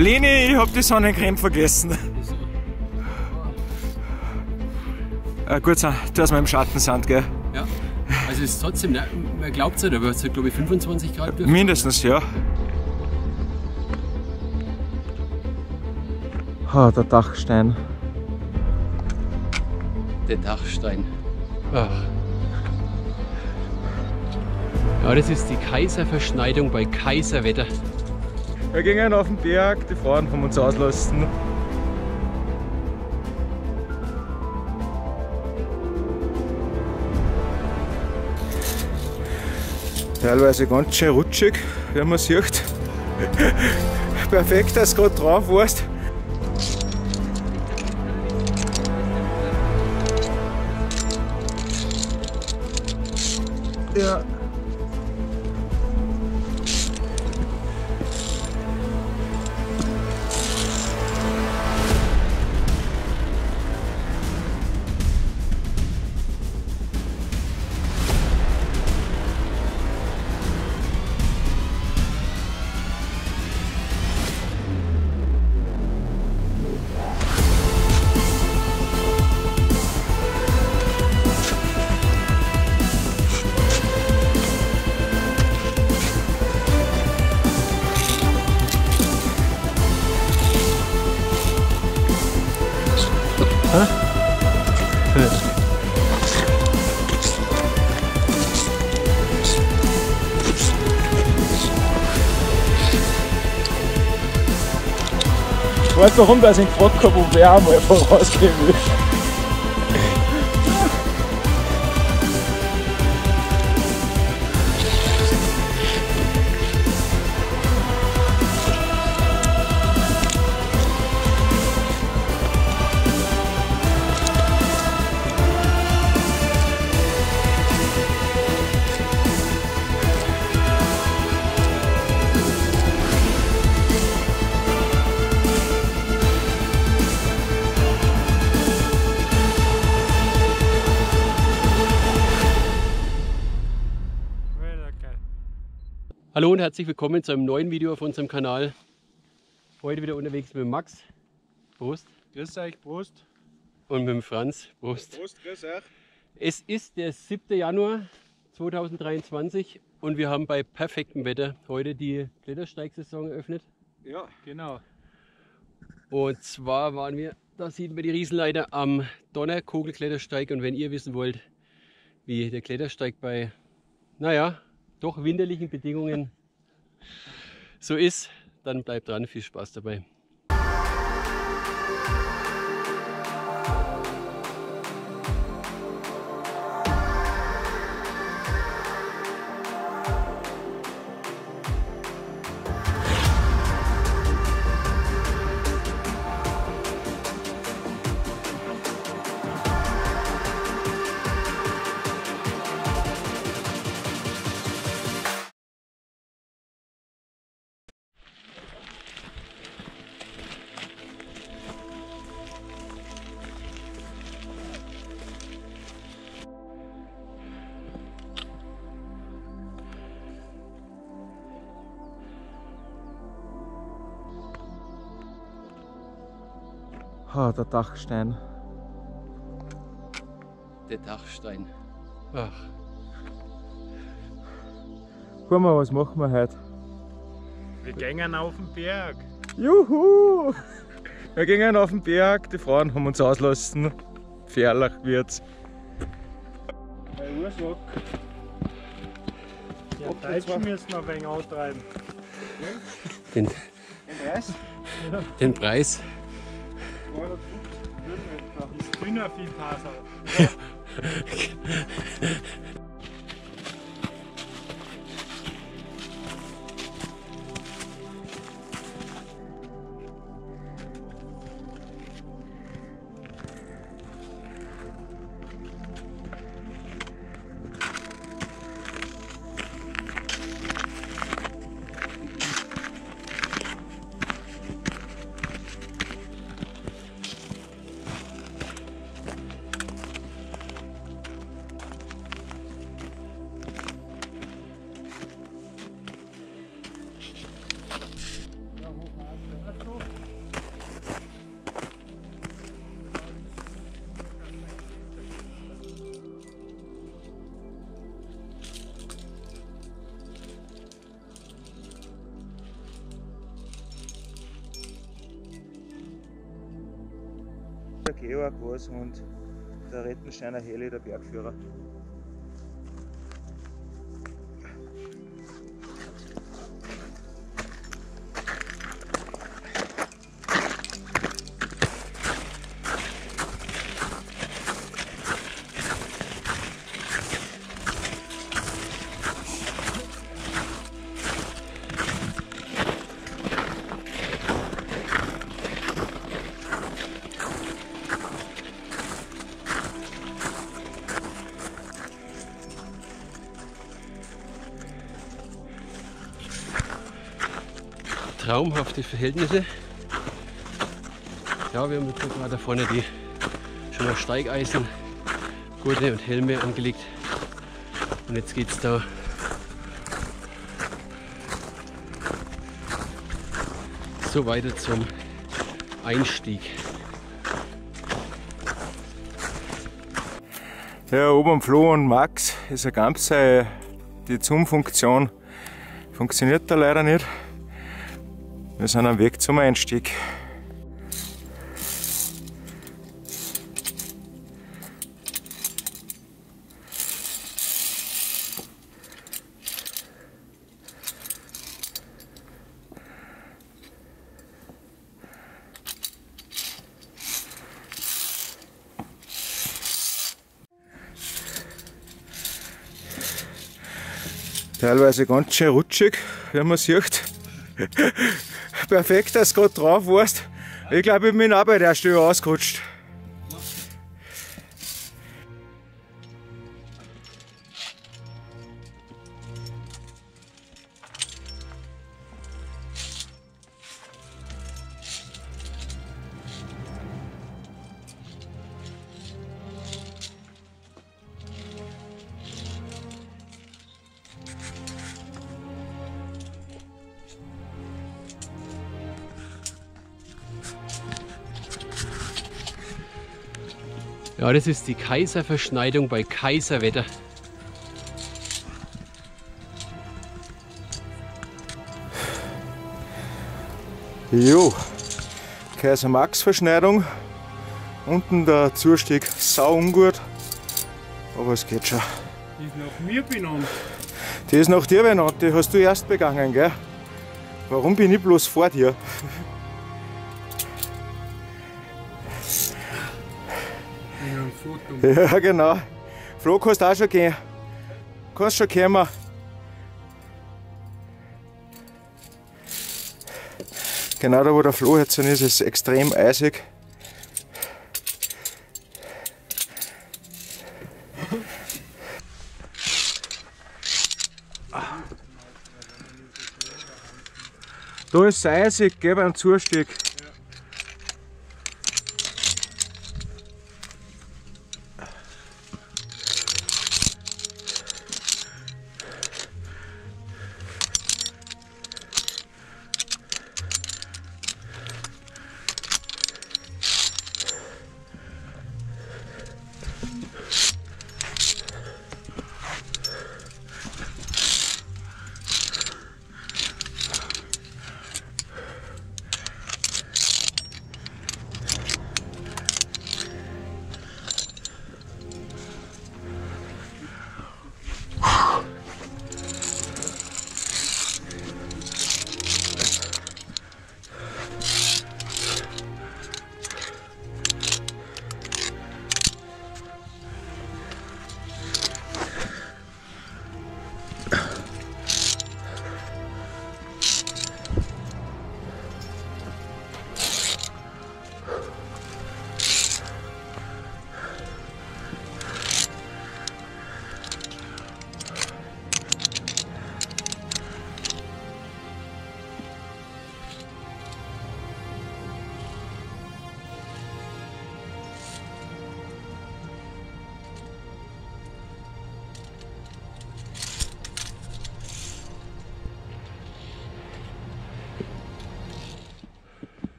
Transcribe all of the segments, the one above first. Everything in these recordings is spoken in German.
Leni, ich hab die Sonnencreme vergessen. Gut, du hast mal im Schatten sind, gell? Ja. Also es ist trotzdem, man glaubt es nicht, aber es hat glaube ich 25 Grad. Mindestens, ja. Oh, der Dachstein. Der Dachstein. Oh. Ja, das ist die Kaiserverschneidung bei Kaiserwetter. Wir gingen auf den Berg, die Frauen von uns auslassen. Teilweise ganz schön rutschig, wie man sieht. Perfekt, dass du gerade drauf warst. Ja. Ich weiß warum, dass ich ihn gefragt habe, ob wer einmal vorausgehen will. Hallo und herzlich willkommen zu einem neuen Video auf unserem Kanal. Heute wieder unterwegs mit Max, Prost. Grüß euch, Prost. Und mit dem Franz, Prost. Prost, grüß euch. Es ist der 7. Januar 2023 und wir haben bei perfektem Wetter heute die Klettersteig-Saison eröffnet. Ja, genau. Und zwar waren wir, da sieht man die Riesenleiter am Donnerkogel Klettersteig. Und wenn ihr wissen wollt, wie der Klettersteig bei, naja, doch winterlichen Bedingungen so ist, dann bleibt dran, viel Spaß dabei. Oh, der Dachstein. Der Dachstein. Ach. Guck mal, was machen wir heute? Wir gingen auf den Berg. Juhu! Wir gingen auf den Berg, die Frauen haben uns auslassen. Ferlach wird's. Ein Ursack. Die Deutschen müssen noch ein wenig austreiben. Den Preis? Ja. Den Preis. Ich bin ja viel Passer. der Georg was und der Rettensteiner Heli, der Bergführer. Traumhafte Verhältnisse. Ja, wir haben da vorne die schon mal Steigeisen, Gurte und Helme angelegt. Und jetzt geht es da so weiter zum Einstieg. Ja, oben am Flo und Max ist eine ganze, die Zoom-Funktion funktioniert da leider nicht. Wir sind am Weg zum Einstieg. Teilweise ganz schön rutschig, wenn man sieht. Perfekt, dass du gerade drauf warst. Ich glaube, ich bin auch bei der Stelle ausgerutscht. Ja, das ist die Kaiserverschneidung bei Kaiserwetter. Jo, Kaiser-Max-Verschneidung. Unten der Zustieg sau ungut, aber es geht schon. Die ist nach mir benannt. Die ist nach dir benannt, die hast du erst begangen, gell? Warum bin ich bloß vor dir? Ja, genau. Flo, kannst auch schon gehen. Kannst schon kommen. Genau da, wo der Flo jetzt ist, ist extrem eisig. Da ist es eisig, gell, beim Zustieg.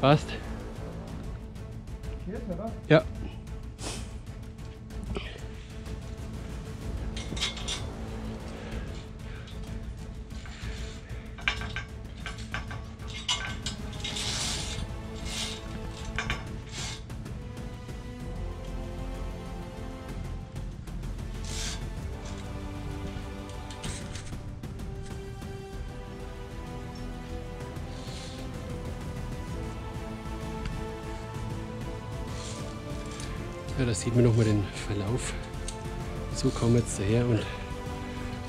Passt. Hier, oder? Ja. Ja, da sieht man nochmal den Verlauf. So kommen wir jetzt daher und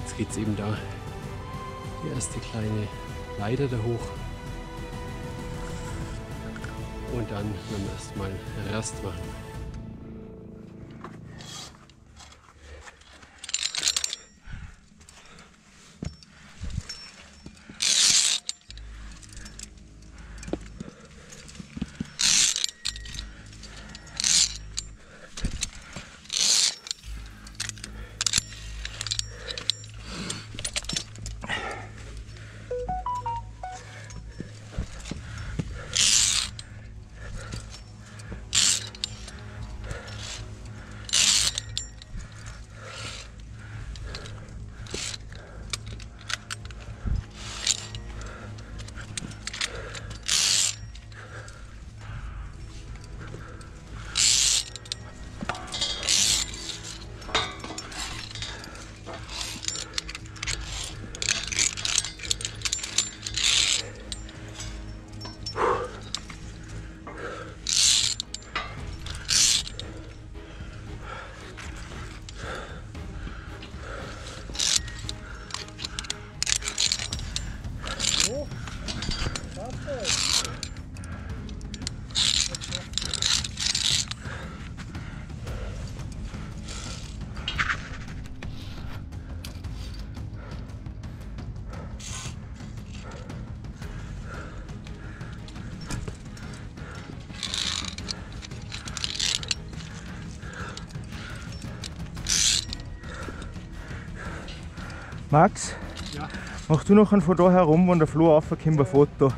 jetzt geht es eben da die erste kleine Leiter da hoch. Und dann werden wir erstmal Rast machen. Max, ja. Mach du noch einen von da herum, wenn der Flo raufkommt, ein Foto.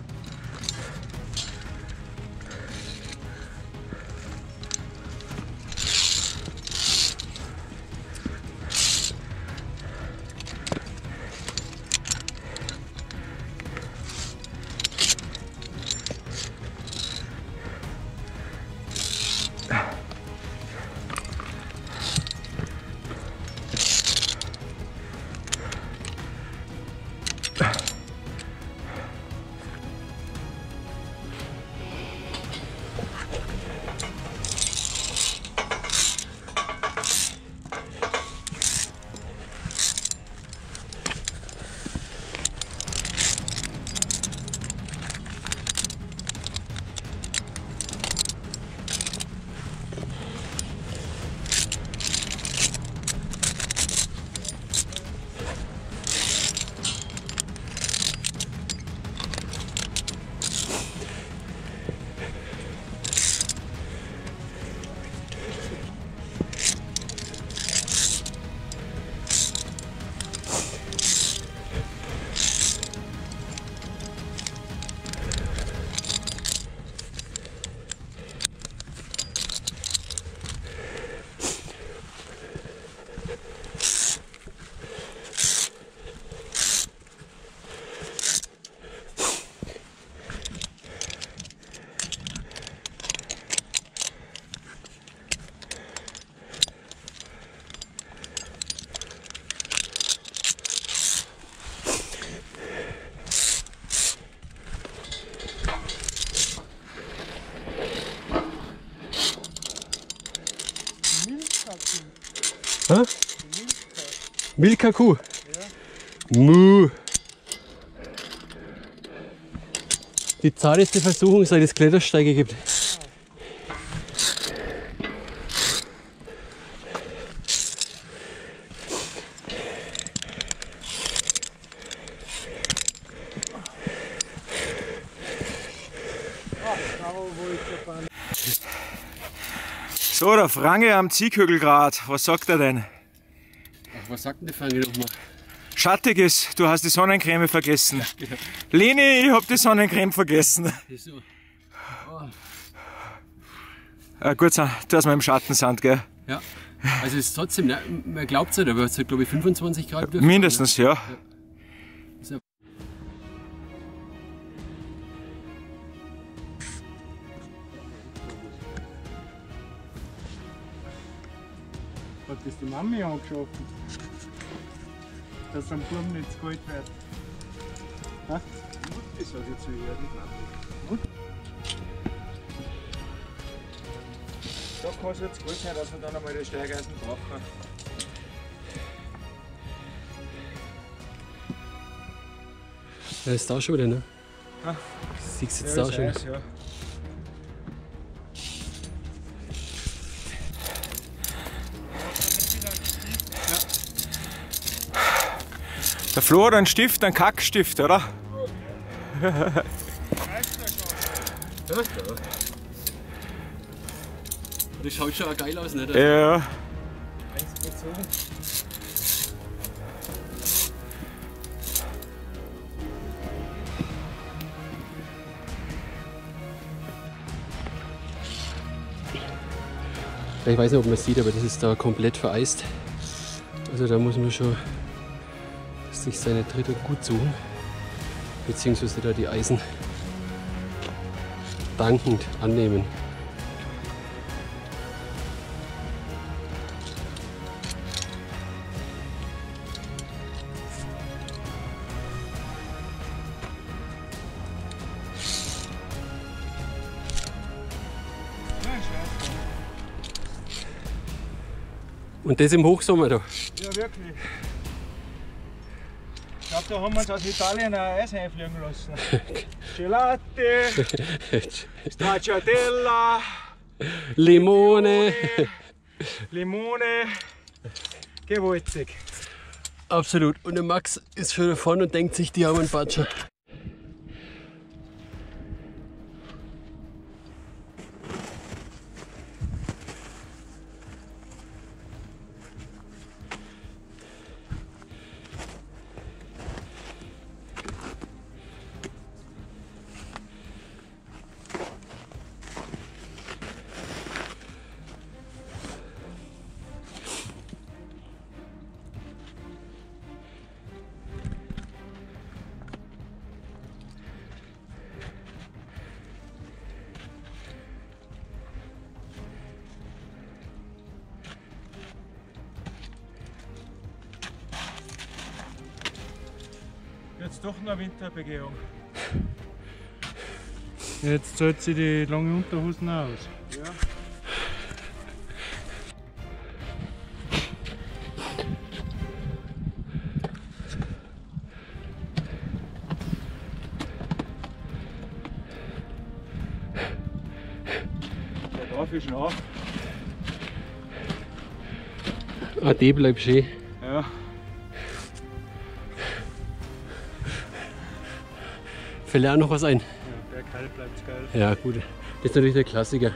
Milka-Kuh? Ja. Mu. die zarteste Versuchung seines Klettersteiges gibt. So, der Frange am Ziehkögelgrat, was sagt er denn? Ach, was sagt denn der Frange nochmal? Schattiges, du hast die Sonnencreme vergessen. Ja. Leni, ich hab die Sonnencreme vergessen. Wieso? Oh. Gut, du hast mal im Schattensand, gell? Ja, also es ist trotzdem, ne? Man glaubt es nicht, aber es hat glaube ich 25 Grad. Mindestens, ja. Hat das die Mami angeschaffen, dass am Turm nicht zu kalt wird. Was? Das hat jetzt wieder die Mami. Da kann es jetzt gut sein, dass wir dann einmal die Steigeisen brauchen. Ja, ist da schon wieder, ne? Ah. Siehst du jetzt ja, da schon? Eis, ja. Der Flo hat einen Stift, einen Kackstift, oder? Das schaut schon auch geil aus, nicht? Ja. Ich weiß nicht, ob man es sieht, aber das ist da komplett vereist. Also da muss man schon sich seine Tritte gut suchen, beziehungsweise da die Eisen dankend annehmen. Und das im Hochsommer da? Ja, wirklich. Ich glaube, da haben wir uns aus Italien ein Eis einfliegen lassen. Gelate, Stracciatella, Limone. Limone, gewaltig. Absolut. Und der Max ist schon davon und denkt sich, die haben einen Batscher. Jetzt doch noch Winterbegehung. Jetzt zahlt sie die lange Unterhosen aus. Ja. Der Dorf ist schon auf. Ah, die bleibt schön. Ja. Fällt ja auch noch was ein. Ja, bergheil bleibt geil. Ja, gut. Das ist natürlich der Klassiker. Ja.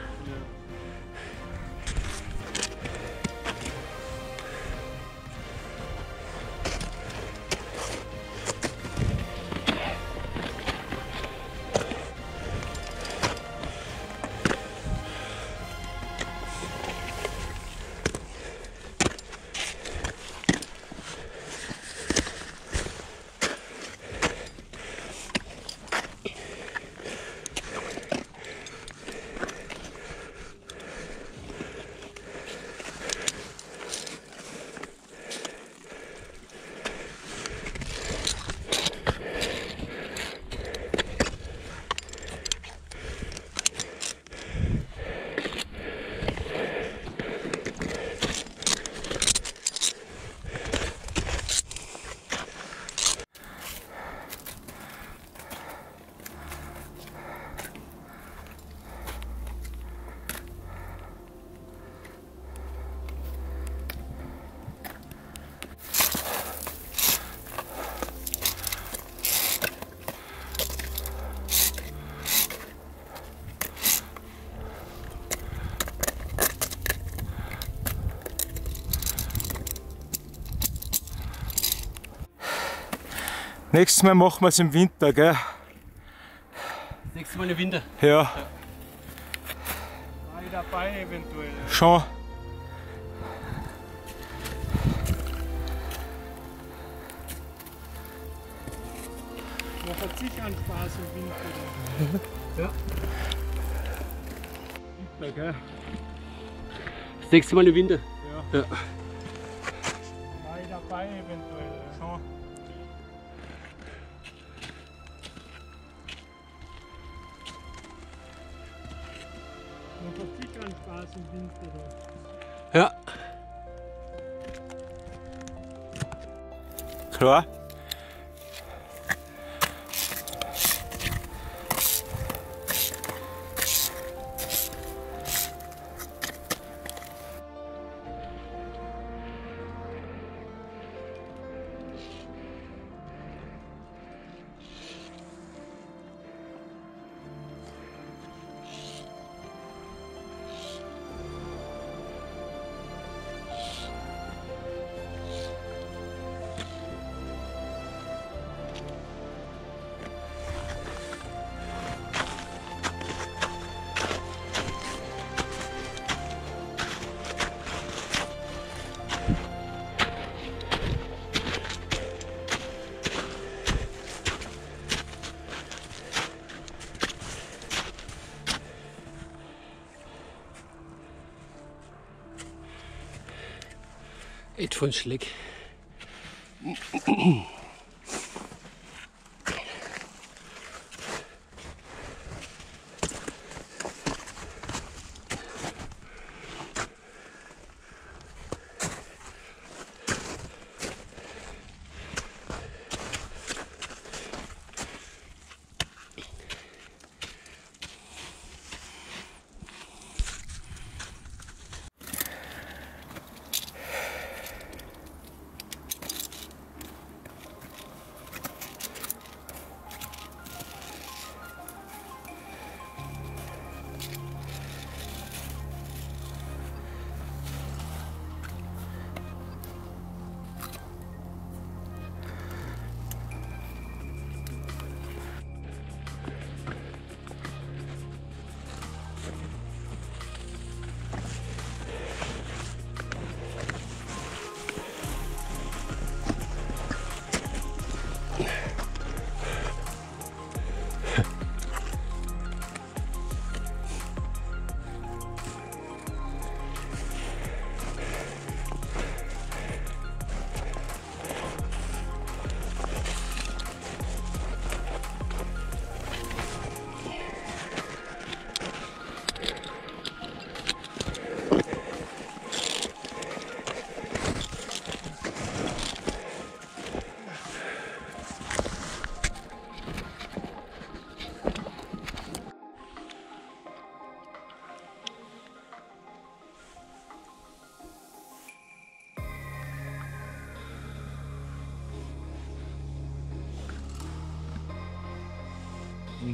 Nächstes Mal machen wir es im Winter, gell? Nächstes Mal im Winter? Ja. War ich dabei eventuell? Schon. Macht sicher einen Spaß im Winter. Ja. Winter, gell? Das nächste Mal im Winter? Ja. Ja. War ich dabei eventuell? Schon. Macht sicher einen Spaß im Winter. Ja. Klar. Echt von Schleck.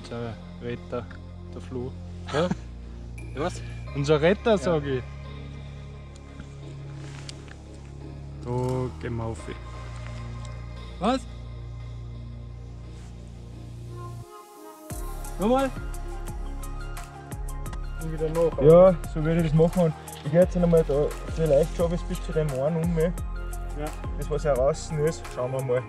Unser Retter, der Flo. Ja? Was? Unser Retter, ja. Sage ich. Da gehen wir rauf. Was? Nochmal? Und wieder nach. Ja, so würde ich das machen. Ich gehe jetzt nochmal da. Vielleicht schaffe ich es bis zu dem einen um. Ja. Das, was heraus ist, schauen wir mal.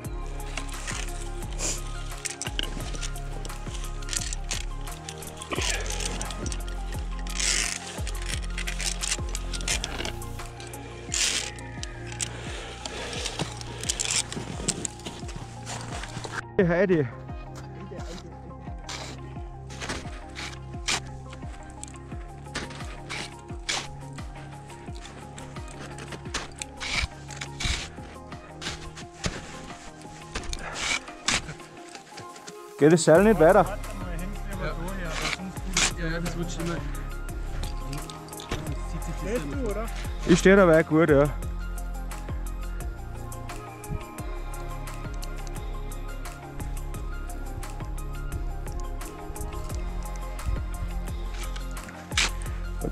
Heidi. Geht das Seil nicht weiter? Warte mal, hängst du aber so her, sonst ja, das rutscht immer. Stehst du, oder? Ich stehe dabei gut, ja.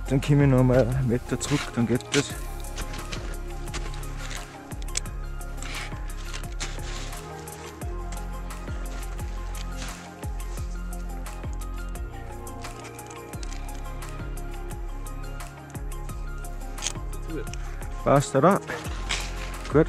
Dann komme ich noch mal einen Meter zurück, dann geht das. Passt, oder? Gut.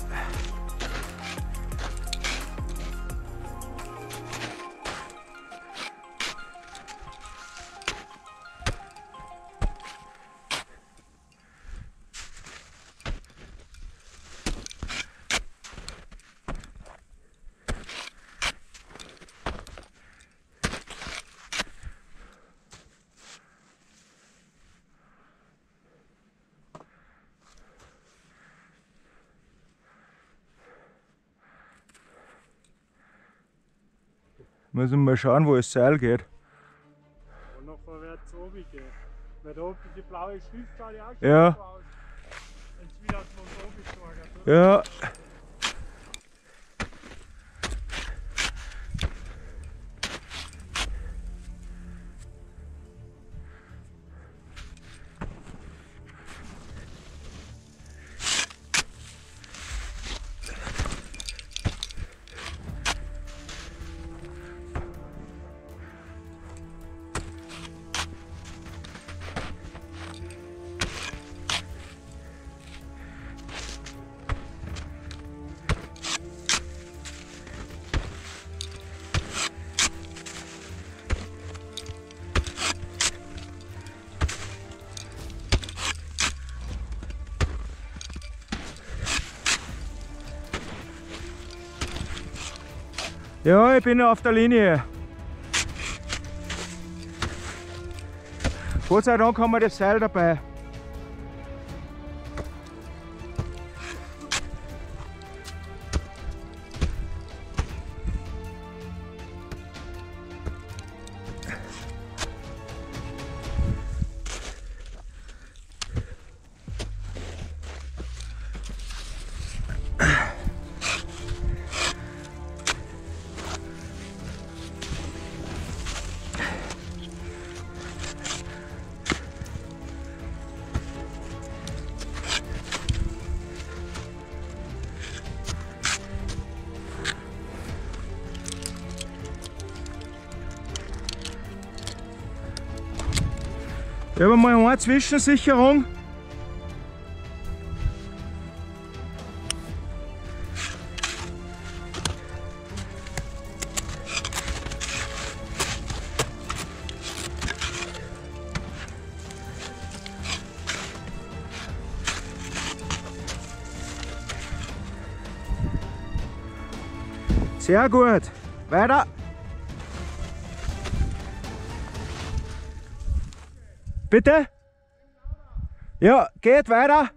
Müssen wir schauen, wo das Seil geht. Und noch vorwärts oben gehen. Weil da oben die blaue Schrift gerade auch schon ja. Raus. Jetzt wieder hat man uns oben geschlagen. Ja. Ja, ich bin auf der Linie. Gott sei Dank haben wir das Seil dabei. Ich habe mal eine Zwischensicherung. Sehr gut. Weiter. Bitte? Ja, geht weiter.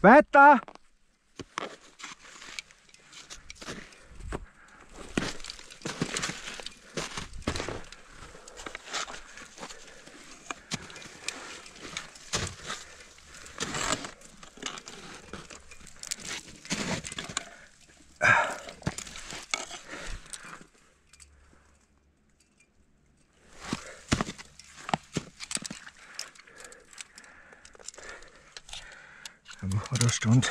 Weiter! Oder Stunde.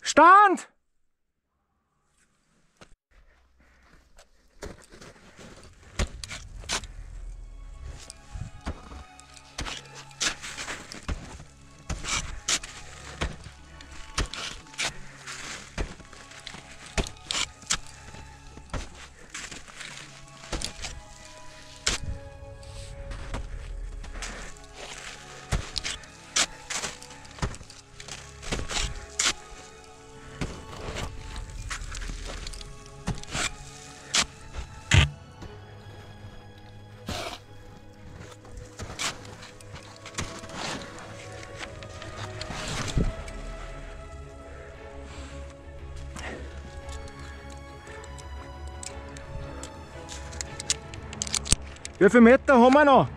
Stand! Wie viele Meter haben wir noch?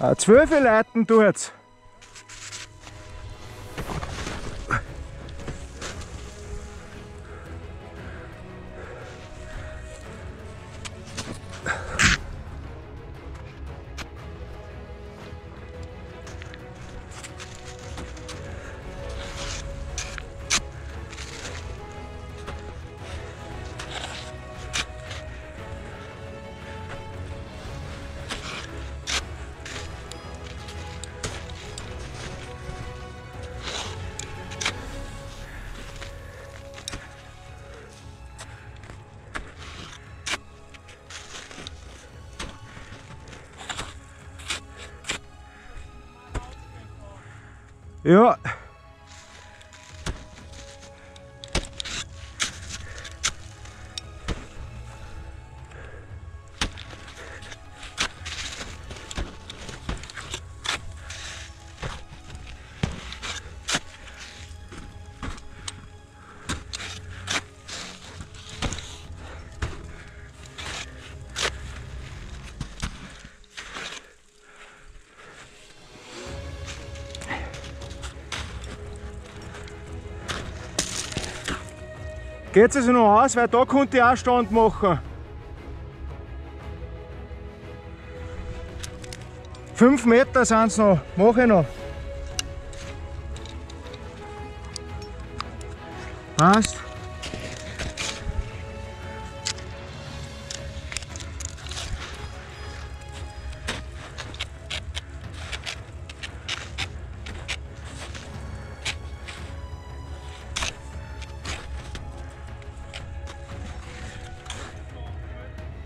Ah, 12 Leuten tut's. Ja. Geht es noch aus, weil da konnte ich auch Stand machen. 5 Meter sind es noch, mache ich noch. Passt.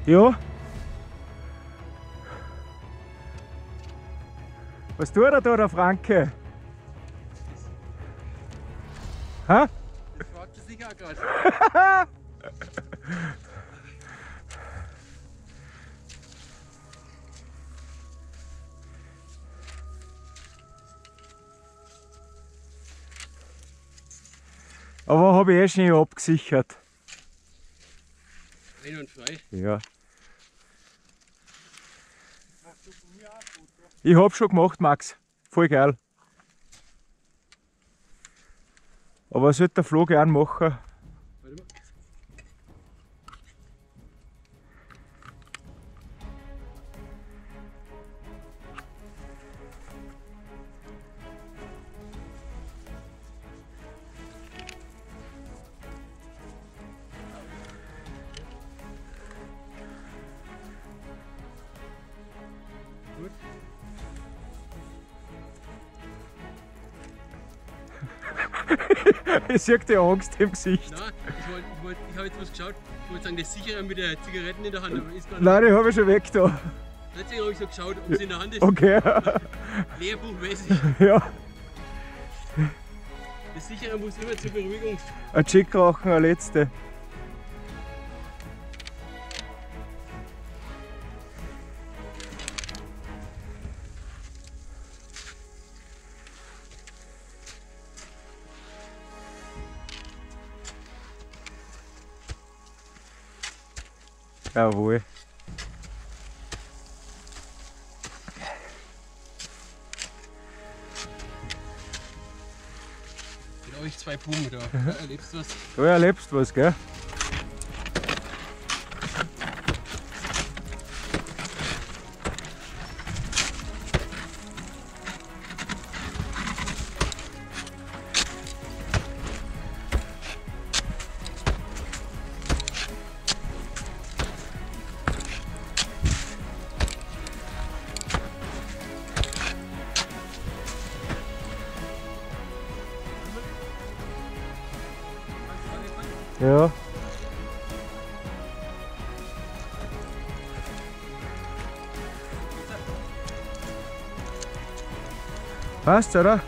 Ja. Was tut er da, der Franke? Hä? Das fragt er sich auch gerade. Aber habe ich eh schon abgesichert. Rein und frei? Ja. Ich hab's schon gemacht, Max. Voll geil. Aber was sollte der Flo gern machen? Warte mal. Ich sehe die Angst im Gesicht. Nein, ich habe jetzt was geschaut. Ich wollte sagen, das ist sicherer mit der Zigaretten in der Hand. Aber ist gar nicht. Nein, die habe ich schon weg da. Deswegen habe ich so geschaut, ob sie in der Hand ist. Okay. Lehrbuchmäßig. Ja. Das Sichere muss immer zur Beruhigung. Ein Chick rauchen, eine letzte. Jawohl. Mit euch zwei Buben da. Da erlebst du was. Du erlebst was, gell? Ja. Passt, oder?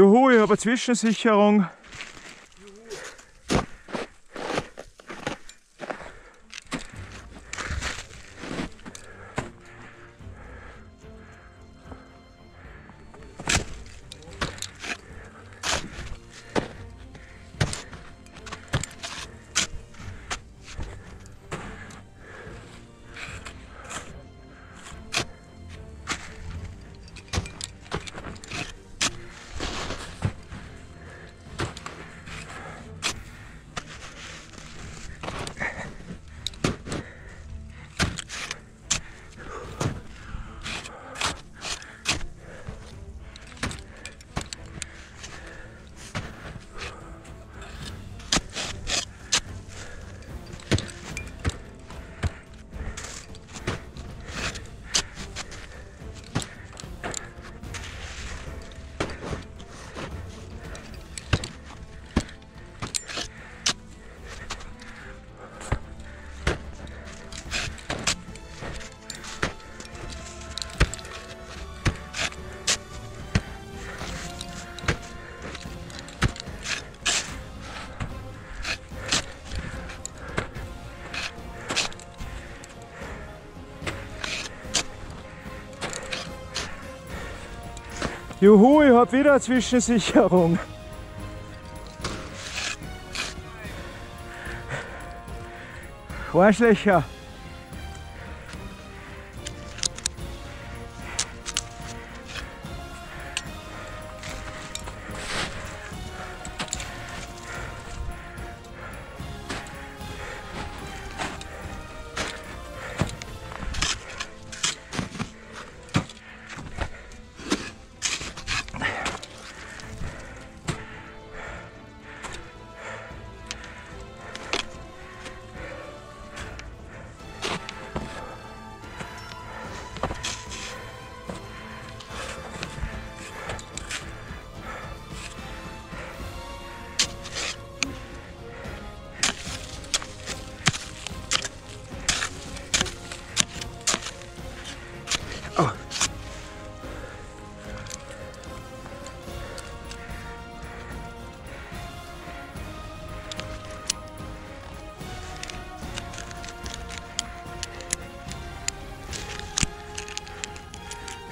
Juhu, ich habe eine Zwischensicherung. Juhu, ich habe wieder eine Zwischensicherung. Arschlöcher.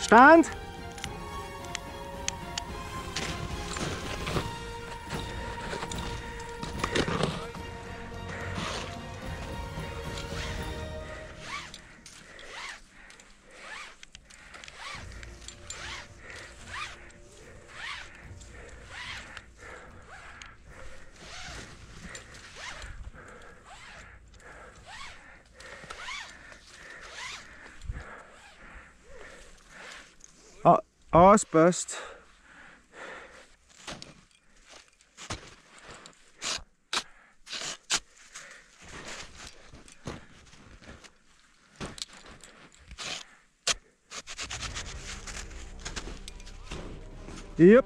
Stand! Ausbast. Yep.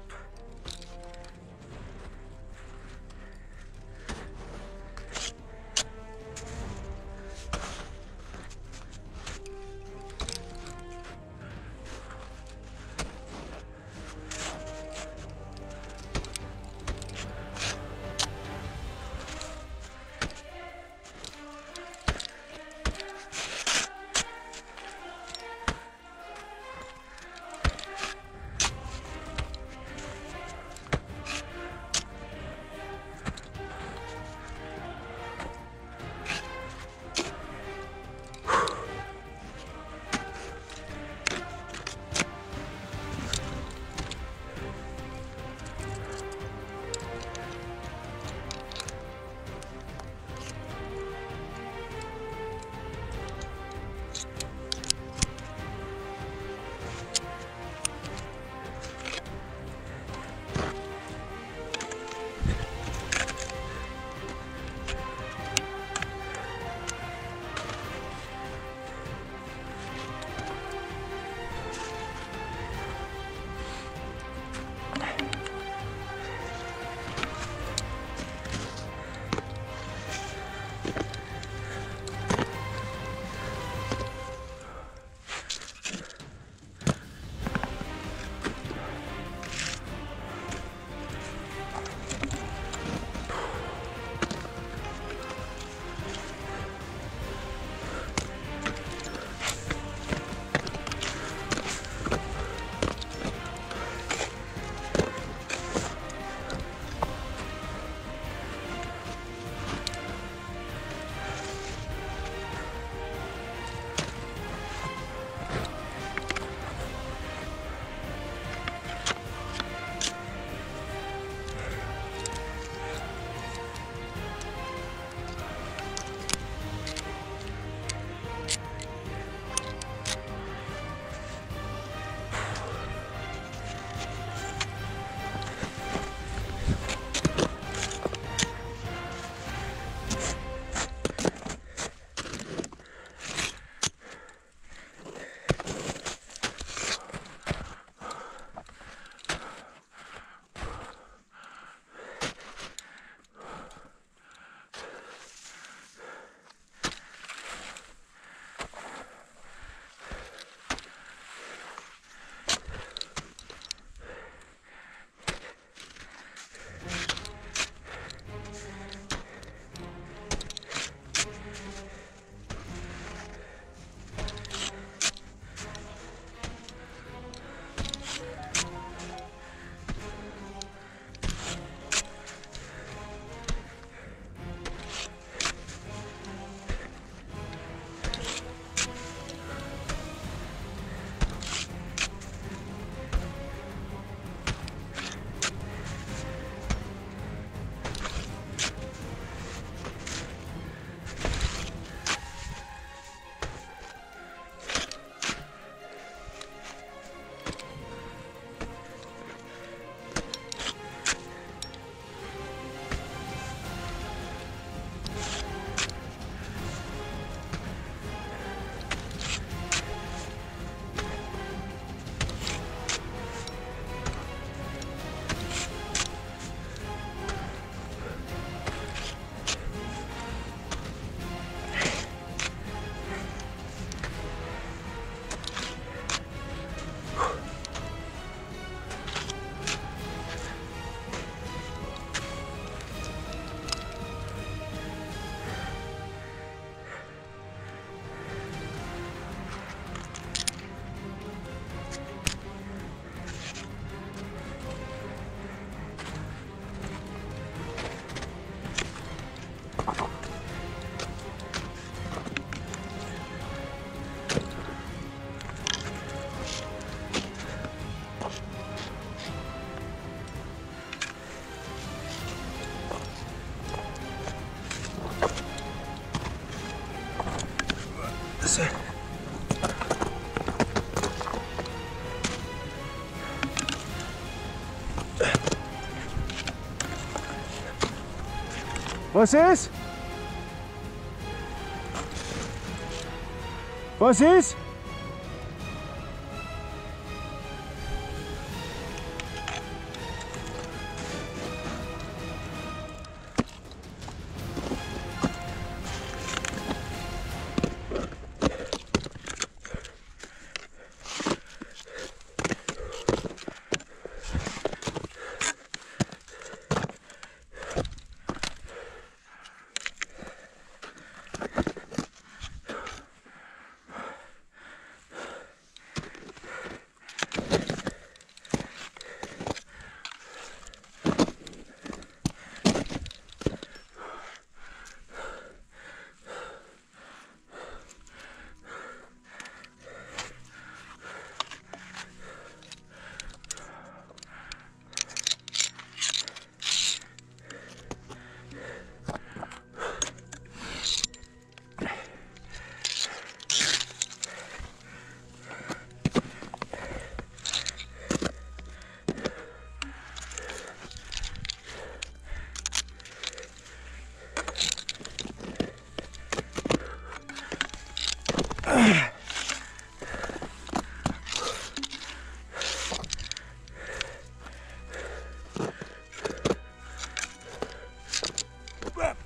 Scheiße. Was ist? Was ist?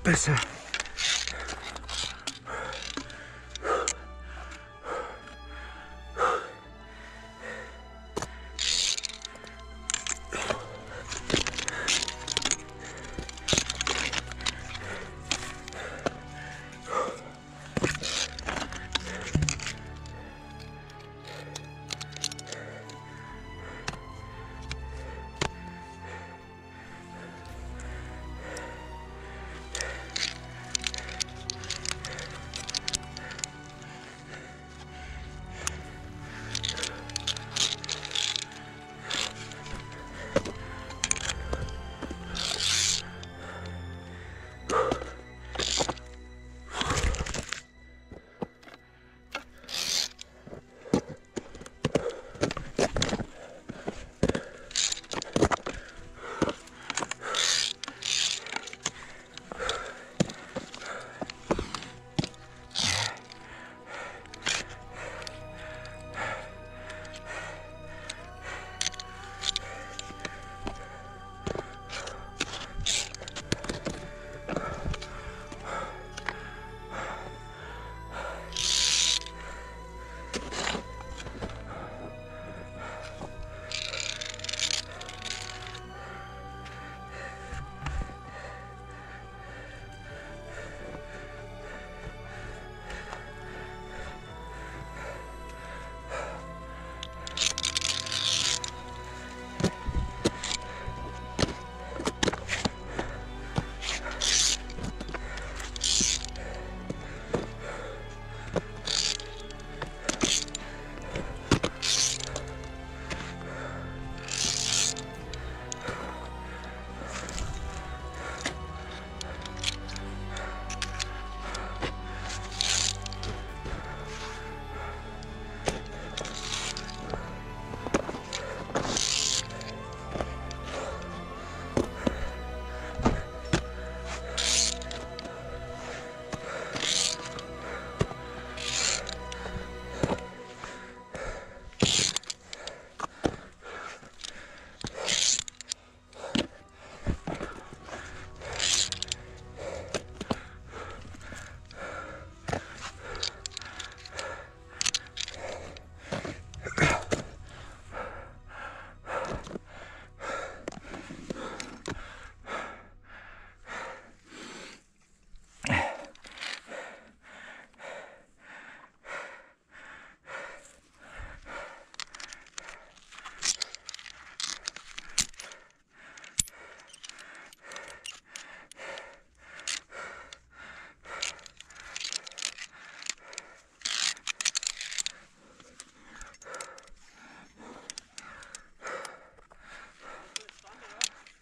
Besser.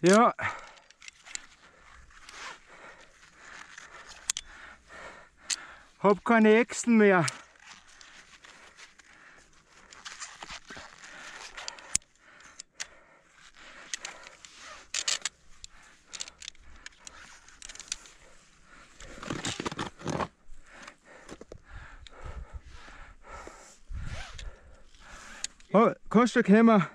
Ja. Hab keine Äxten mehr. Kunststück Hämmer.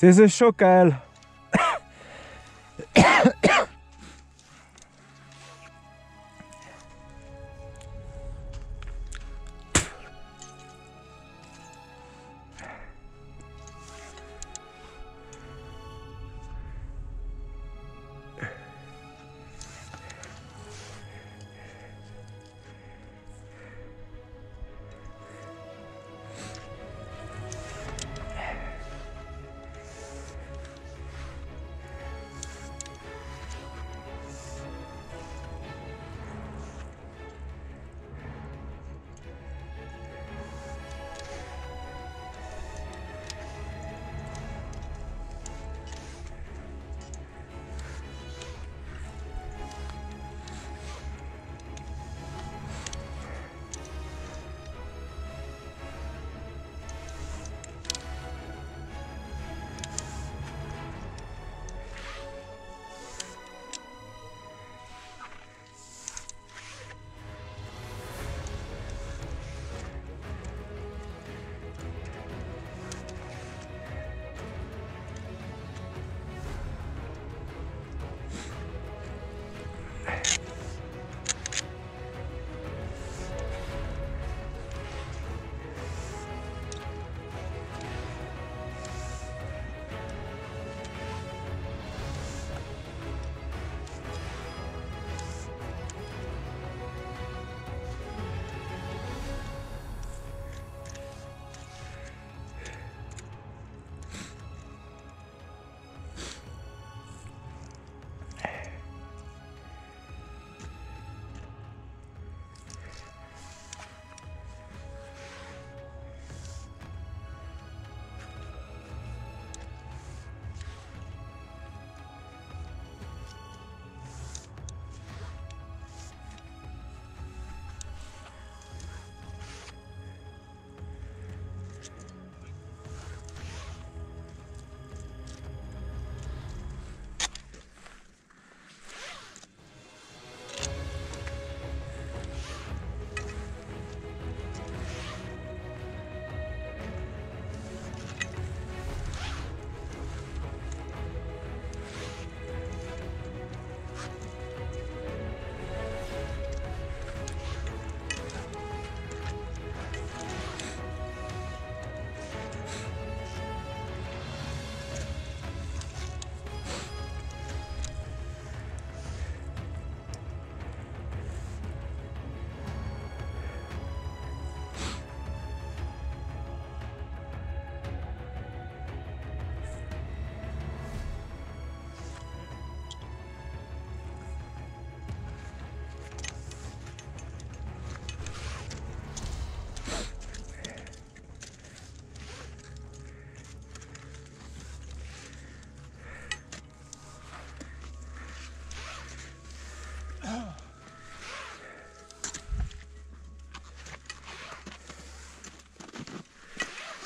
Das ist schon geil.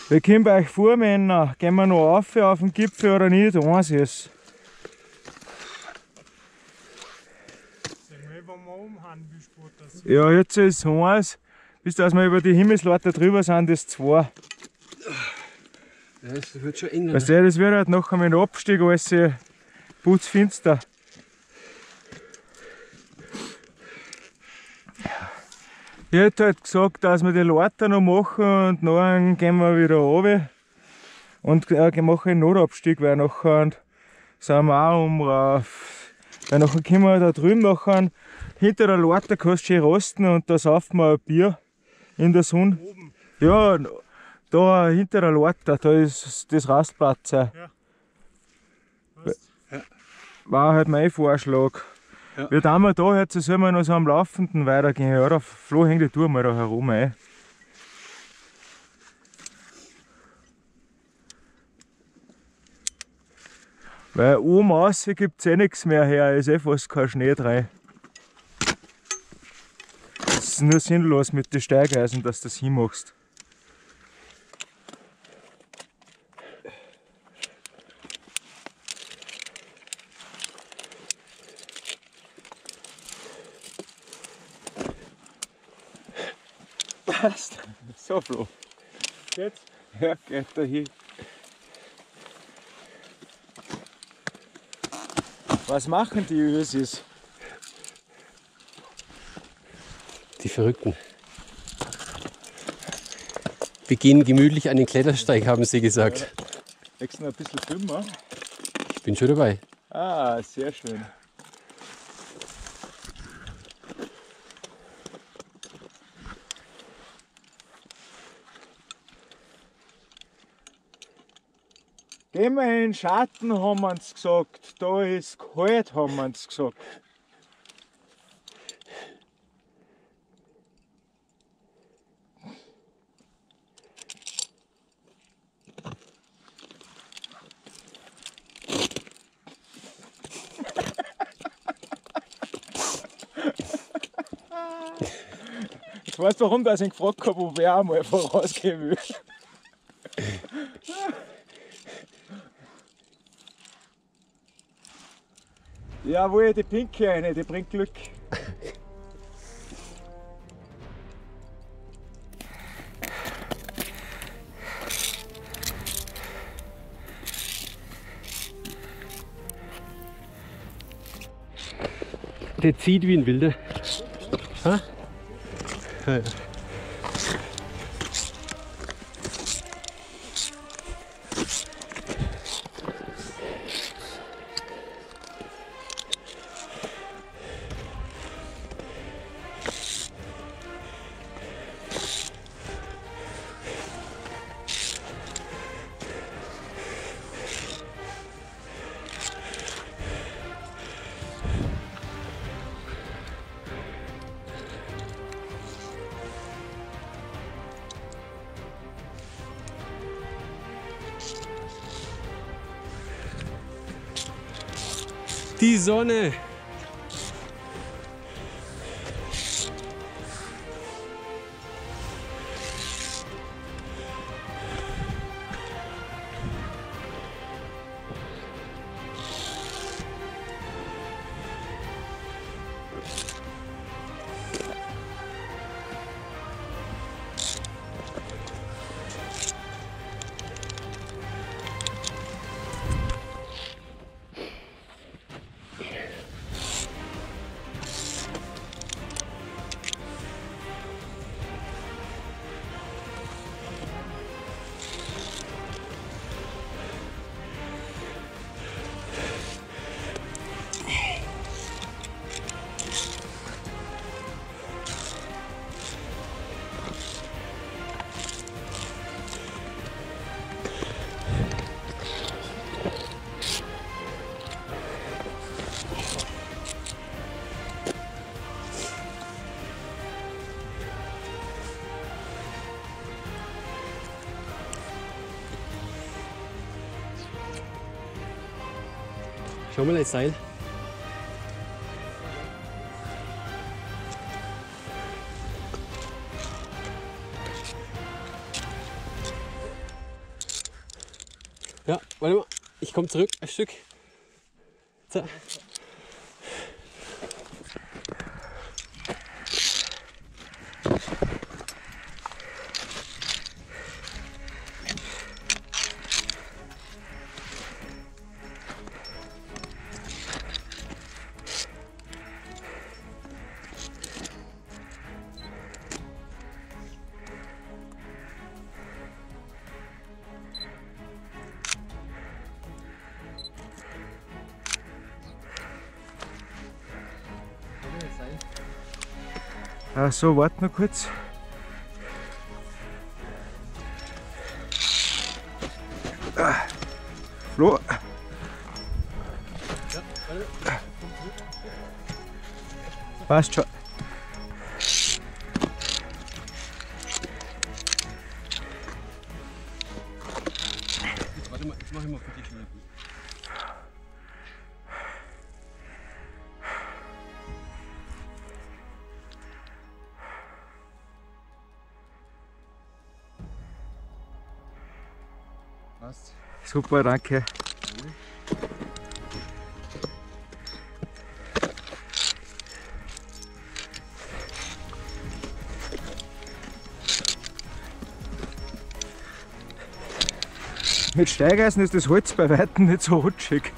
Wir kommen bei euch vor, Männer. Gehen wir noch auf den Gipfel oder nicht? Eins ist. Ja, jetzt ist es eins. Bis dass wir über die Himmelsleiter drüber sind, ist es zwei. Ja, das wird schon eng. Weißt du, das wird halt nachher mit dem Abstieg alles putzfinster. Ich hätte halt gesagt, dass wir die Leiter noch machen und nachher gehen wir wieder runter und machen einen Notabstieg, weil nachher sind wir auch umrauf. Weil nachher können wir da drüben nachher hinter der Leiter kannst du schön rasten und da saufen wir ein Bier in der Sonne. Oben. Ja, da hinter der Leiter, da ist das Rastplatz. Ja. Ja. War halt mein Vorschlag. Ja. Wir tun wir da jetzt, sollen wir noch so am Laufenden weitergehen. Ja, der Floh hängt die Tour mal da herum ein. Weil oben raus gibt es eh nichts mehr her, ist eh fast kein Schnee drin. Es ist nur sinnlos mit den Steigeisen, dass du das hinmachst. Passt. So, Flo. Geht's? Ja, geht dahin. Was machen die Ösis? Die Verrückten. Wir gehen gemütlich an den Klettersteig, haben sie gesagt. Ja, legst du noch ein bisschen drüber? Ich bin schon dabei. Ah, sehr schön. Gehen wir in den Schatten, haben wir uns gesagt. Da ist kalt, haben wir uns gesagt. Ich weiß, warum ich ihn gefragt habe, ob er auch mal vorausgehen will. Jawohl, die Pinke eine, die bringt Glück. Der zieht wie ein Wilder. Ha? Ja, ja. Die Sonne! Schau mal, ein Seil. Ja, warte mal, ich komme zurück, ein Stück. So. So, warte noch kurz. Flo. Passt schon. Warte mal, jetzt mache ich mal für dich schnell. Passt. Super, danke. Mit Steigeisen ist das Holz bei weitem nicht so rutschig.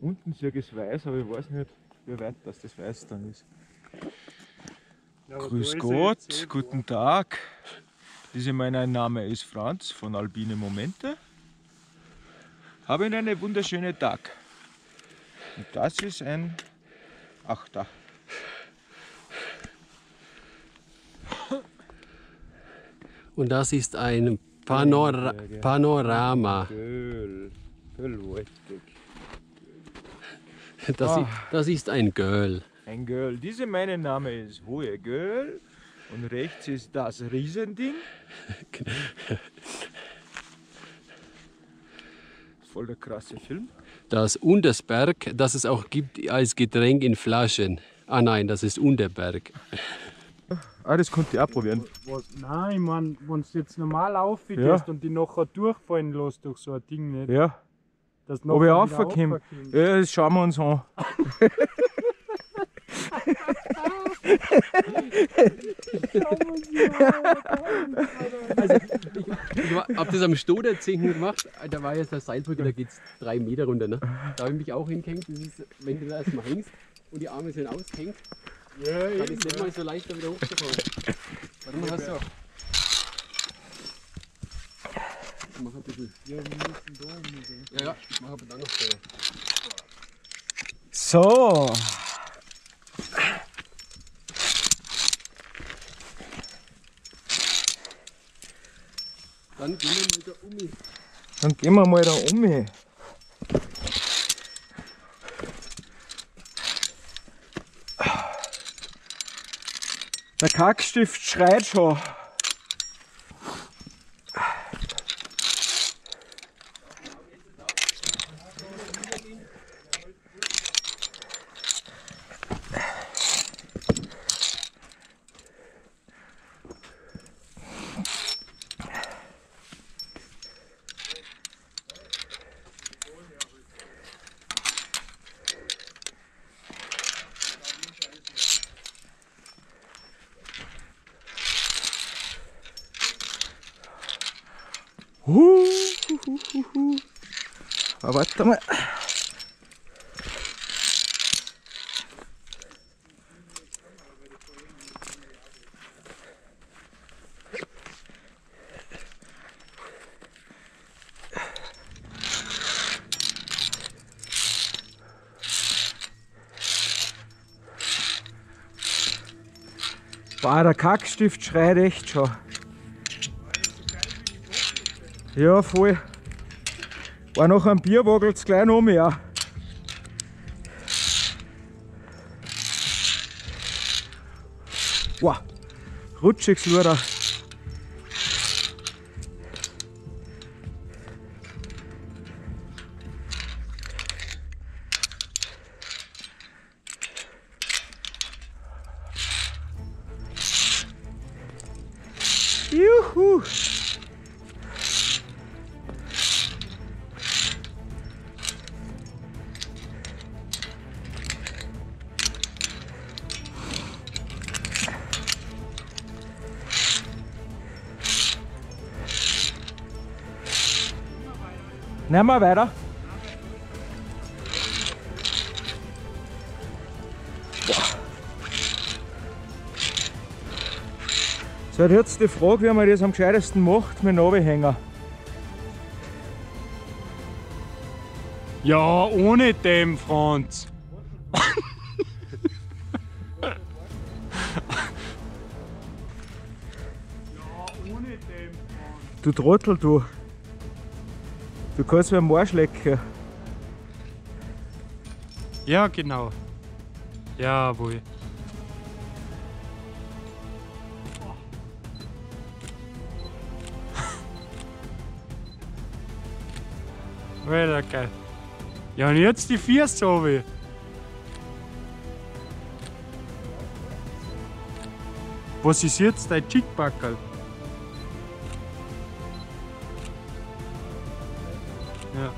Unten sehe ich es weiß, aber ich weiß nicht, wie weit das weiß dann ist. Ja, grüß Gott, guten Tag. Mein Name ist Franz von Alpine Momente. Habe Ihnen einen wunderschönen Tag. Und das ist ein Achter. Und das ist ein Panorama. Göll. Das ist ein Göll. Ein Göll. Mein Name ist Hoher Göll und rechts ist das Riesending. Voll der krasse Film. Das Untersberg, das es auch gibt als Getränk in Flaschen. Ah nein, das ist Unterberg. Ah, das konnte ich auch probieren. Nein, Mann, wenn du jetzt normal aufgehst und die nachher durchfallen lässt durch so ein Ding, nicht? Ja. Ob ich aufkomme? Ja, das schauen wir uns an. Also, ich habe das am Stoderzinken gemacht, da war jetzt der Seilbrücke, da geht es 3 Meter runter. Ne? Da habe ich mich auch hingehängt, das ist, wenn du da erstmal hängst und die Arme sind aushängt, dann ist es nicht mal so leicht, da wieder hochzukommen. Warte mal, was du auch. Ich mache ein bisschen. Ja, ich mache aber dann noch Feuer. So. Dann gehen wir mal da um. Der Kackstift schreit schon. Aber warte mal. Boah, der Kackstift schreit echt schon. Ja, voll. War noch ein Bier, wogelt es gleich um, ja. Wow, rutschiges Luder. Juhu! Nehmen wir weiter. So, jetzt die Frage, wie man das am gescheitesten macht mit Nabelhänger. Ja, ohne dem, Franz. Du Trottel, du. Du kannst mir am Arsch lecken. Ja, genau. Jawohl. Alter, geil. Ja, und jetzt die Füße runter. Was ist jetzt dein Chickbackerl? Ja.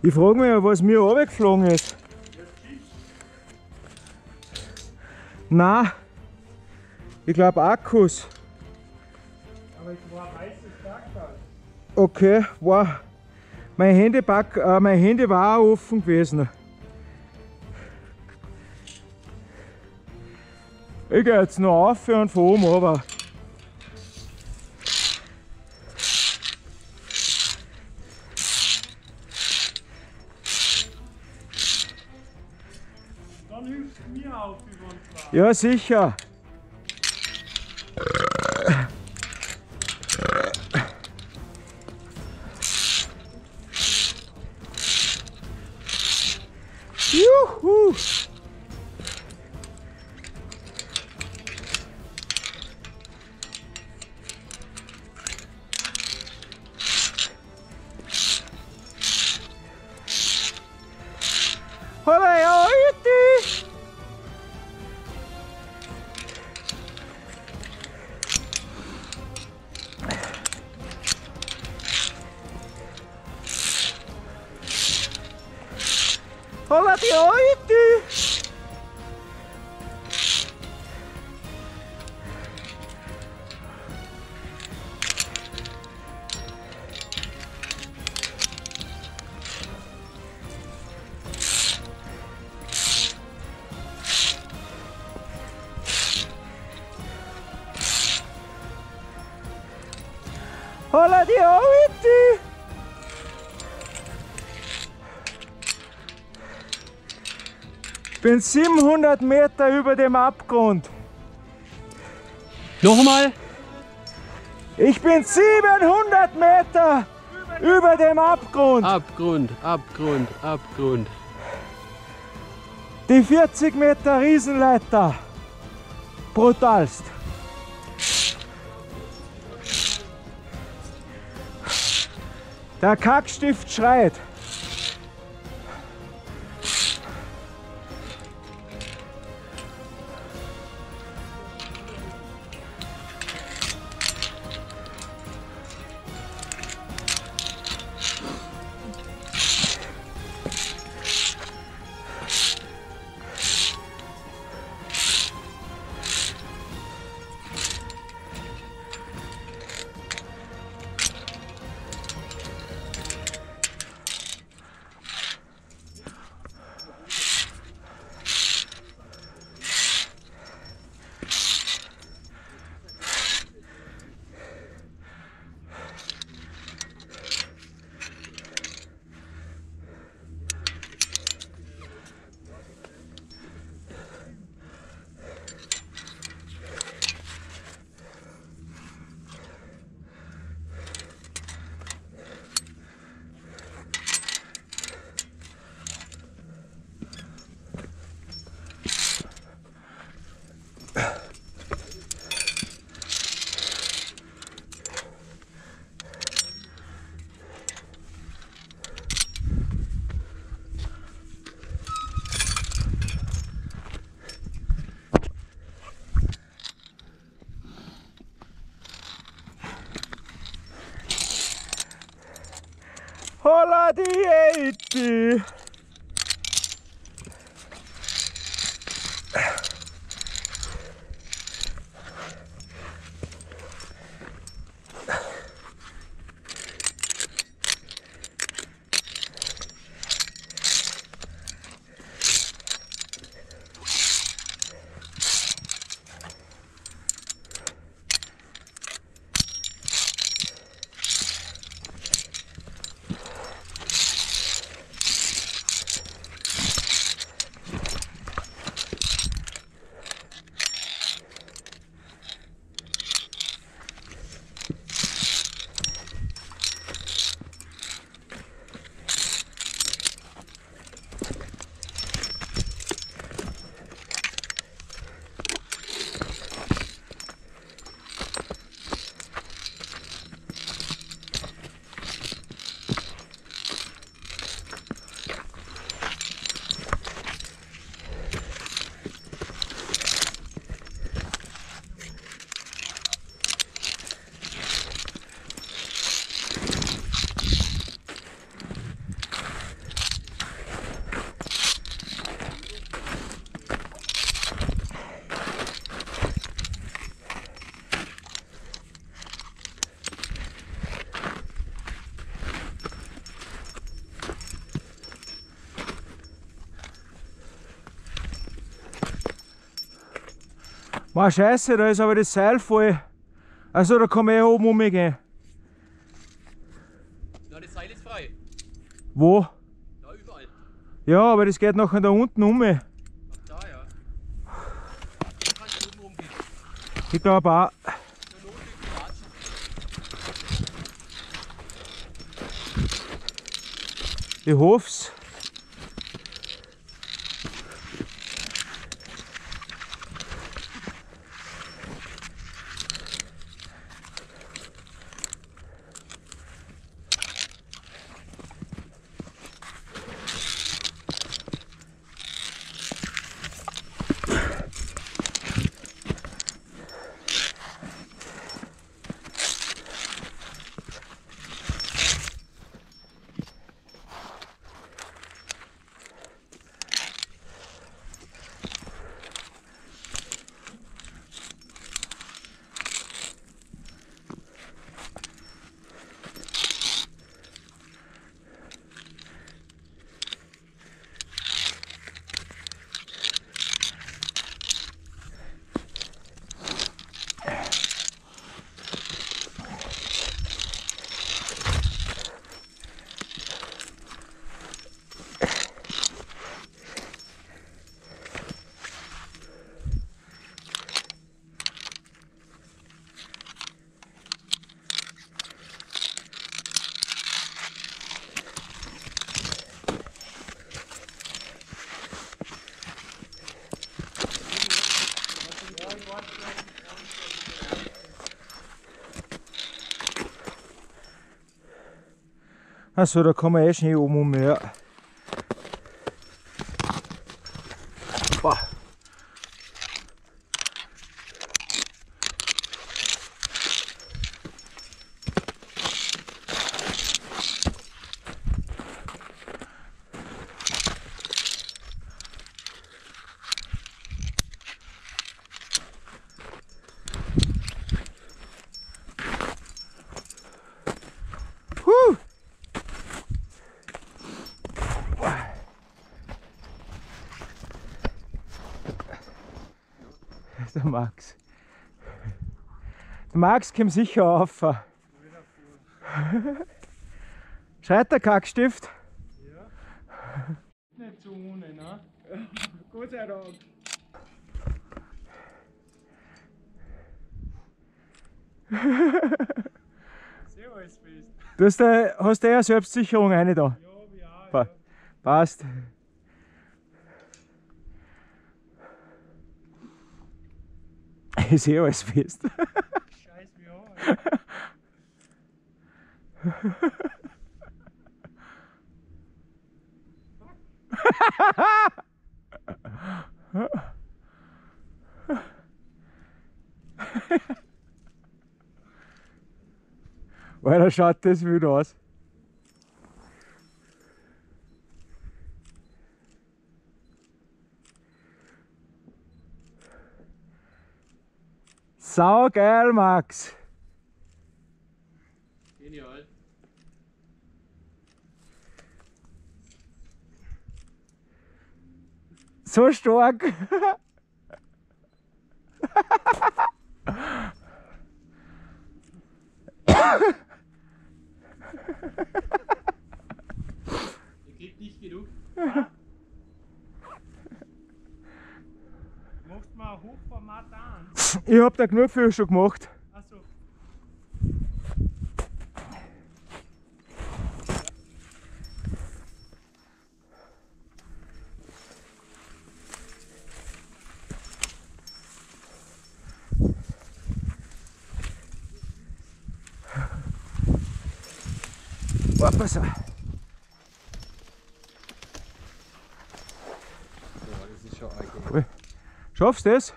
Ich frage mich, was mir runtergeflogen ist. Nein, ich glaube Akkus. Aber es war ein heißes Backerl. Okay, war. Mein Handy war auch offen gewesen. Ich gehe jetzt noch auf und von oben runter. Ja, sicher. Juhu! Holla die Auti! Ich bin 700 Meter über dem Abgrund. Nochmal? Ich bin 700 Meter über dem Abgrund. Abgrund, Abgrund, Abgrund. Die 40 Meter Riesenleiter. Brutalst. Der Kackstift schreit. Holla die Eiti! Wow, scheiße, da ist aber das Seil voll. Also da kann man eh oben umgehen. Na, das Seil ist frei. Wo? Da überall. Ja, aber das geht nachher da unten um. Ach da, ja. Da kannst du oben rumgehen. Ich glaube auch. Ich hoff's. Achso, da kann man eh schnell oben um, ja. Boah. Max. Der Max kommt sicher auf. Schreit der Kackstift? Ja. Nicht so ohne, ne? Gott sei Dank. Servus, bist. Du hast ja Selbstsicherung eine da. Ja, wir auch. Ja. Passt. Ist eh alles fest. Scheiß mich an. Weil da schaut das wild aus. Sau geil, Max! Genial! So stark! Ihr kriegt nicht genug. Machst mal ein Hochformat an? Ich hab da genug viel schon gemacht. Ach so. Hoppsa. So, das ist schon allgemein. Schaffst du das?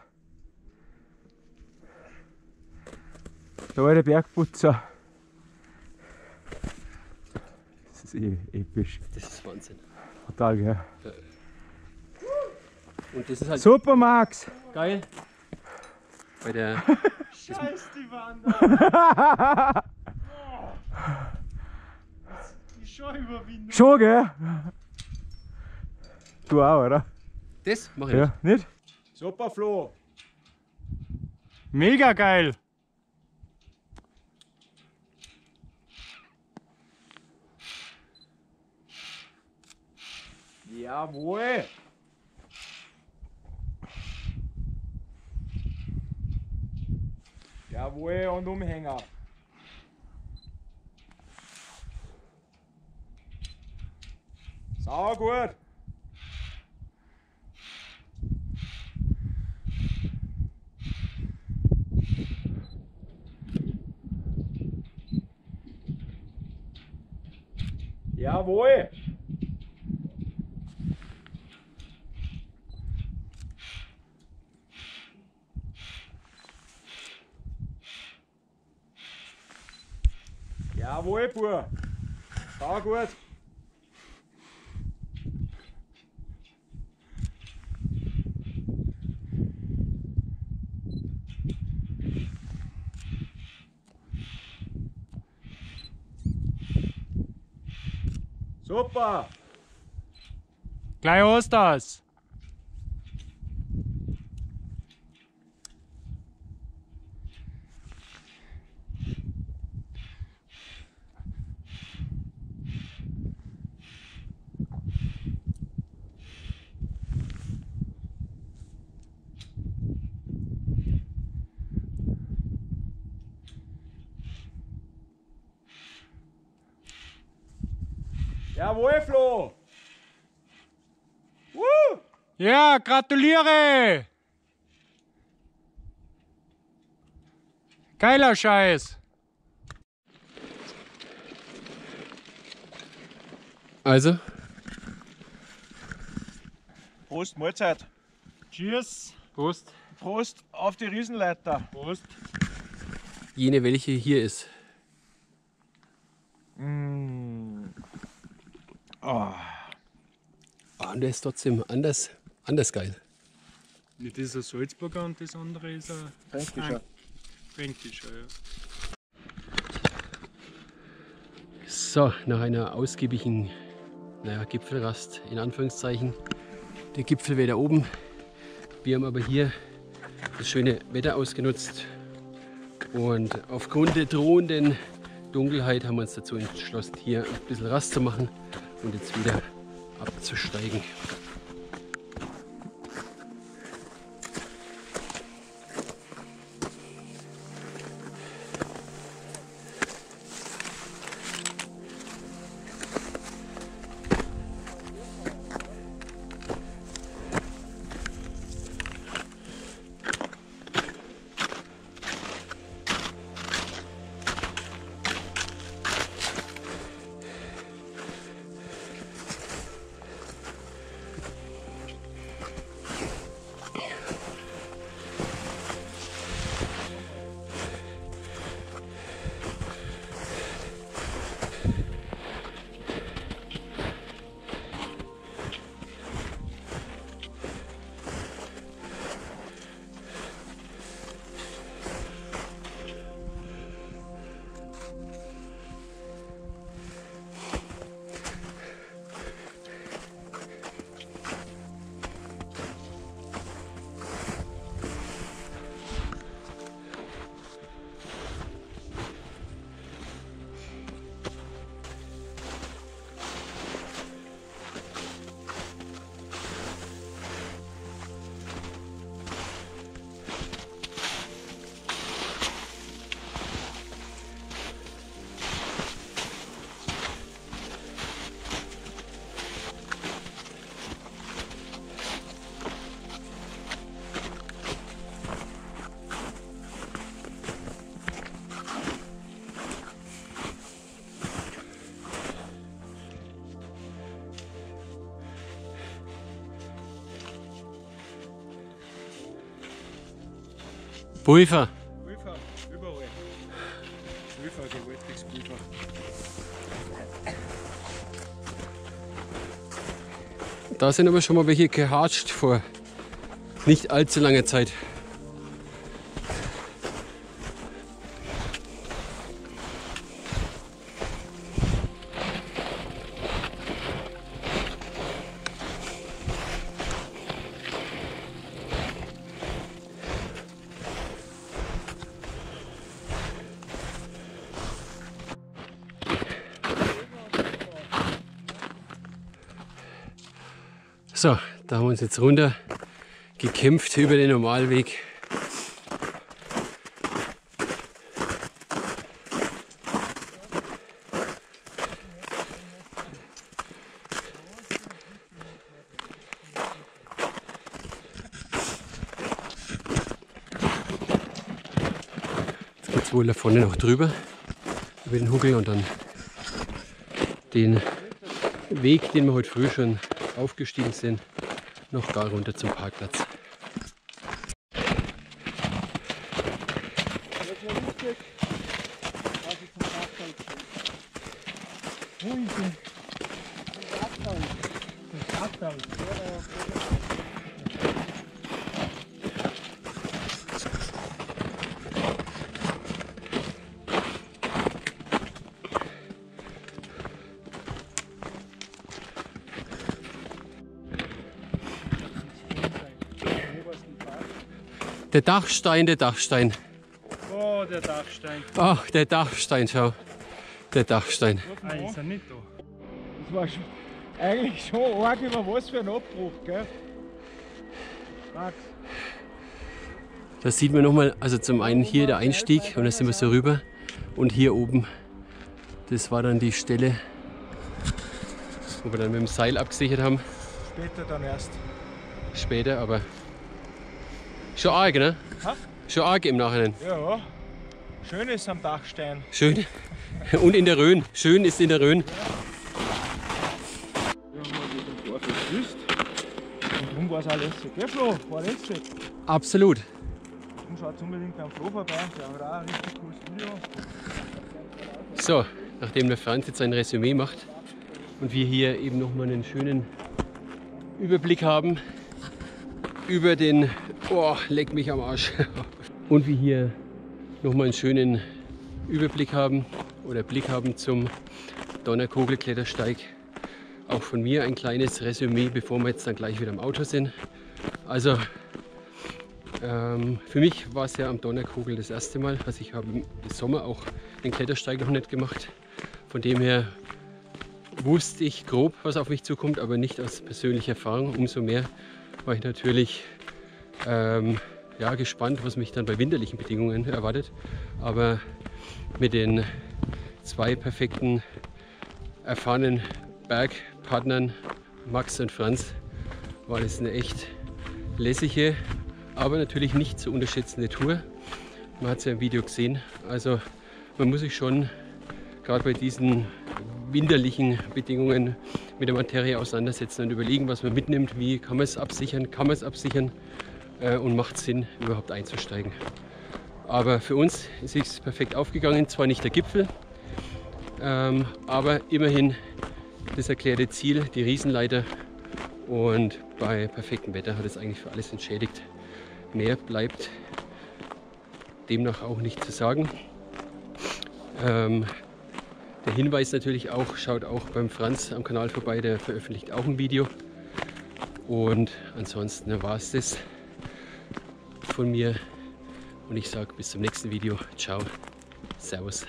Der alte Bergputzer. Das ist episch. Das ist Wahnsinn. Total geil. Ja. Und das ist halt super, Max! Geil! Bei der. Scheiß die Wand! Schon überwinden. Schon, gell? Du auch, oder? Das mach ich ja nicht. Super, Flo. Mega geil. Jawohl. Jawohl und Umhänger. Sau gut! Jawohl! Jawohl, Bub! Sau gut! Super! Gleich hast das! Jawohl, Flo! Woo! Ja, gratuliere! Geiler Scheiß! Also? Prost, Mahlzeit! Cheers! Prost! Prost auf die Riesenleiter! Prost! Jene, welche hier ist. Oh. Oh, und der ist trotzdem anders geil. Das ist ein Salzburger und das andere ist ein fränkischer. Fränkischer, ja. So, nach einer ausgiebigen Gipfelrast in Anführungszeichen. Der Gipfel wäre da oben. Wir haben aber hier das schöne Wetter ausgenutzt. Und aufgrund der drohenden Dunkelheit haben wir uns dazu entschlossen, hier ein bisschen Rast zu machen. Und jetzt wieder abzusteigen. Pulver. Pulver, überall. Pulver, gewaltiges Pulver. Da sind aber schon mal welche gehatscht vor nicht allzu langer Zeit. So, da haben wir uns jetzt runter gekämpft über den Normalweg. Jetzt geht es wohl da vorne noch drüber, über den Huckel und dann den Weg, den wir heute früh schon aufgestiegen sind, noch gar runter zum Parkplatz. Der Dachstein, der Dachstein. Oh, der Dachstein. Ach, der Dachstein, schau. Der Dachstein. Nein, ist er nicht da. Das war schon, eigentlich schon arg, über was für ein Abbruch, gell? Max. Das sieht man nochmal, also zum einen hier der Einstieg und da sind wir so rüber. Und hier oben, das war dann die Stelle, wo wir dann mit dem Seil abgesichert haben. Später dann erst. Später, aber... Schon arg, ne? Ha? Schon arg im Nachhinein. Ja, schön ist am Dachstein. Schön. Und in der Rhön. Schön ist in der Rhön. Ja, haben wir wieder ein paar vergrüßt. Und drum war es auch lässig. Gell, Flo? War lässig. Absolut. Und schaut unbedingt am Flo vorbei. Der hat auch ein richtig cooles Video. So, nachdem der Franz jetzt sein Resümee macht und wir hier eben nochmal einen schönen Überblick haben über den, boah, leck mich am Arsch. Und wir hier nochmal einen schönen Überblick haben oder Blick haben zum Donnerkogel Klettersteig. Auch von mir ein kleines Resümee, bevor wir jetzt dann gleich wieder im Auto sind. Also für mich war es ja am Donnerkogel das erste Mal. Also ich habe im Sommer auch den Klettersteig noch nicht gemacht. Von dem her wusste ich grob, was auf mich zukommt, aber nicht aus persönlicher Erfahrung. Umso mehr war ich natürlich ja, gespannt, was mich dann bei winterlichen Bedingungen erwartet. Aber mit den zwei perfekten, erfahrenen Bergpartnern Max und Franz war das eine echt lässige, aber natürlich nicht zu unterschätzende Tour. Man hat es ja im Video gesehen. Also man muss sich schon gerade bei diesen winterlichen Bedingungen mit der Materie auseinandersetzen und überlegen, was man mitnimmt, wie kann man es absichern, und macht Sinn, überhaupt einzusteigen. Aber für uns ist es perfekt aufgegangen, zwar nicht der Gipfel, aber immerhin das erklärte Ziel, die Riesenleiter, und bei perfektem Wetter hat es eigentlich für alles entschädigt. Mehr bleibt demnach auch nicht zu sagen. Der Hinweis natürlich auch, schaut auch beim Franz am Kanal vorbei, der veröffentlicht auch ein Video. Und ansonsten war es das von mir und ich sage bis zum nächsten Video. Ciao, servus.